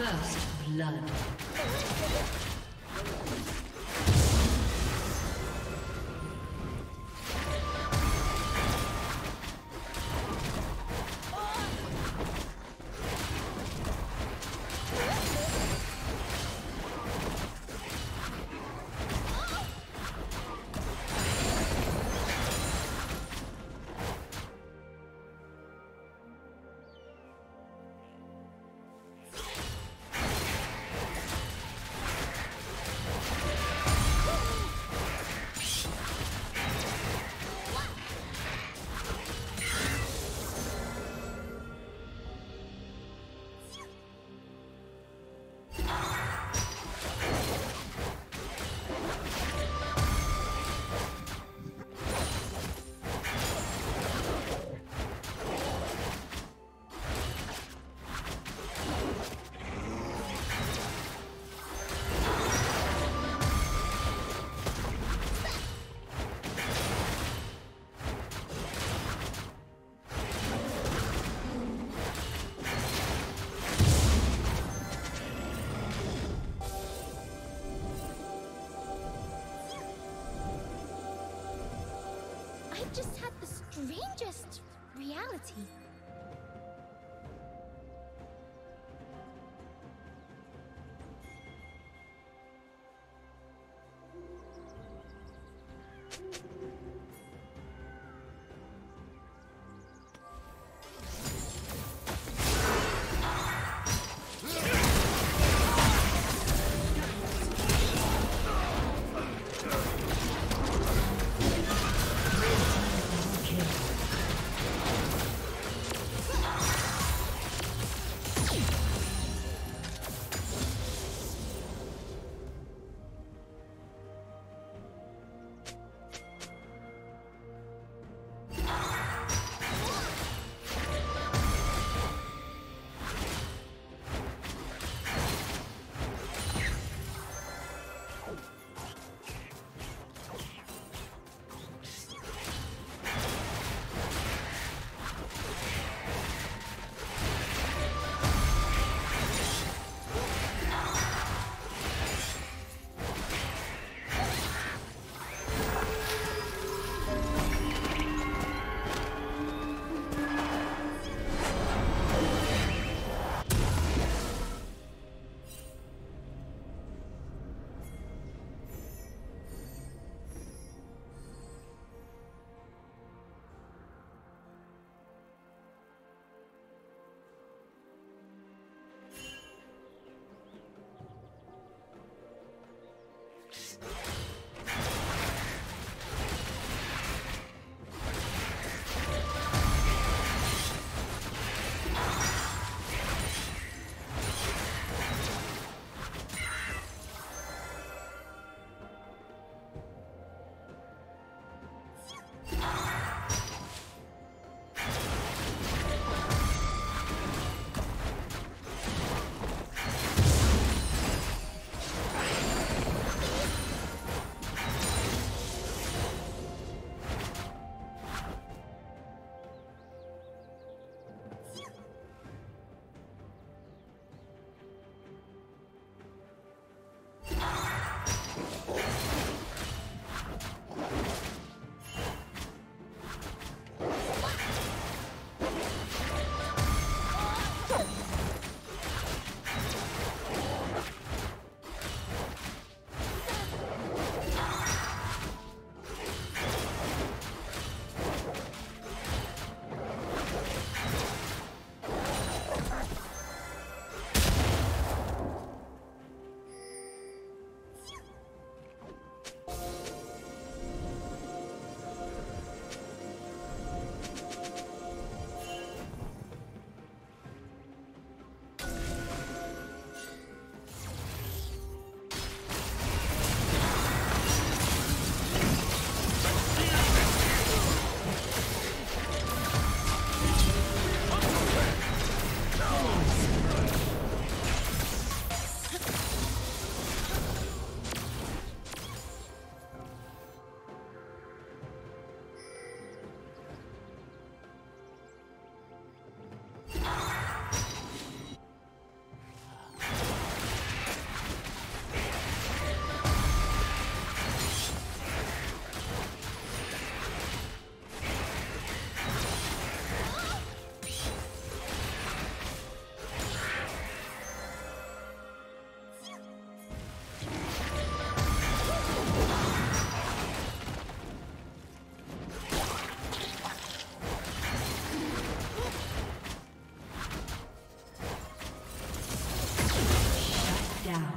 First blood. Just had the strangest reality. down.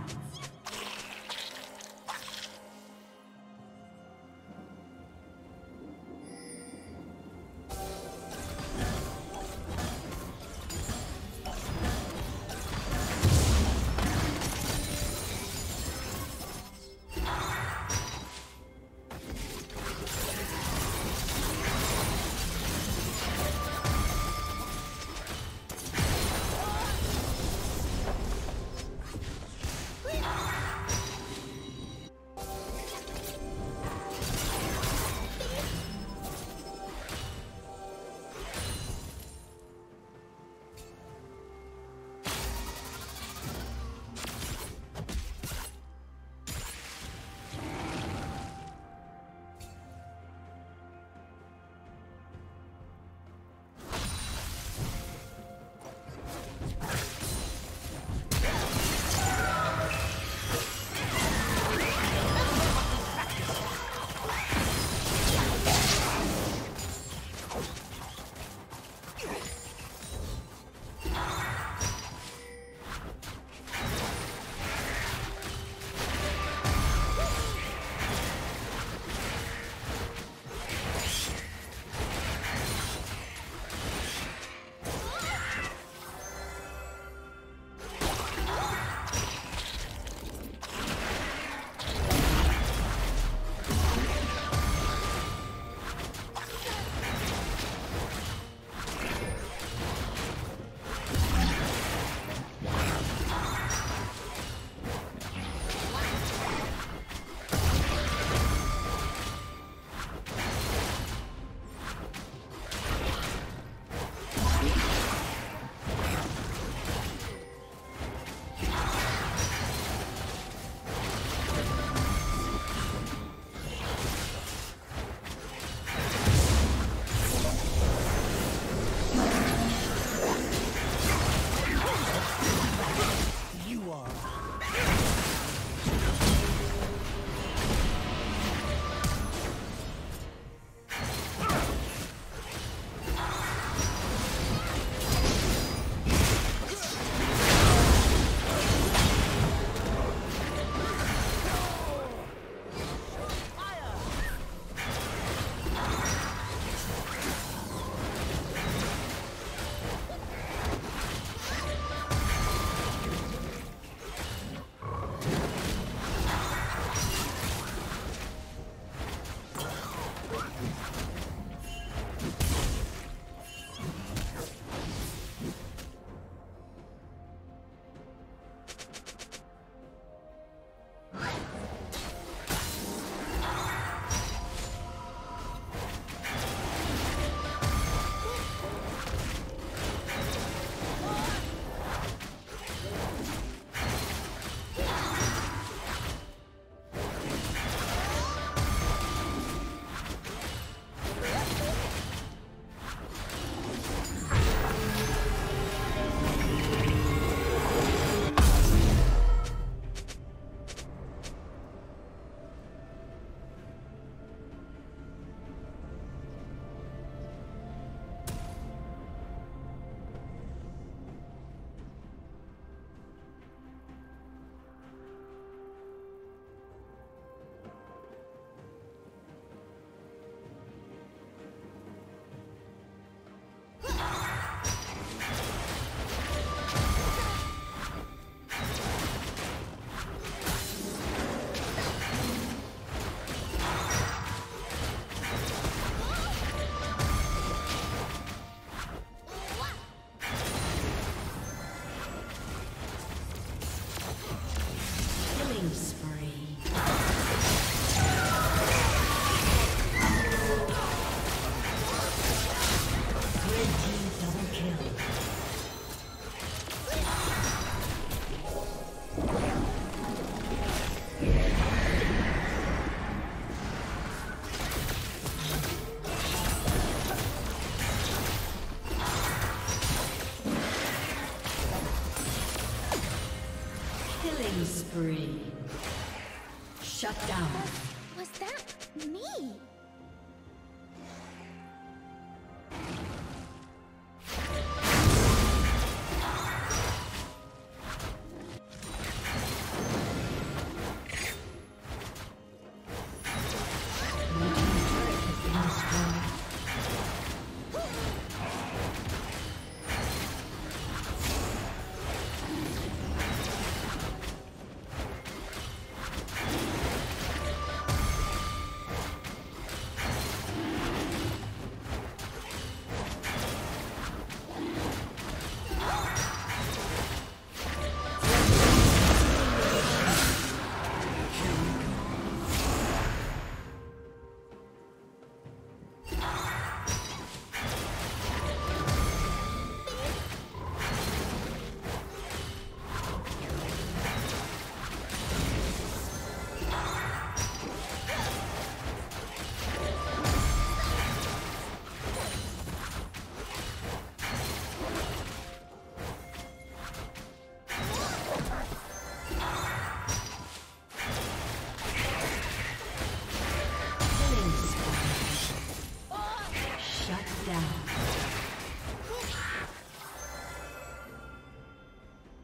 Spree. Shut down. Was that me?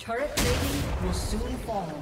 Turret plating will soon fall.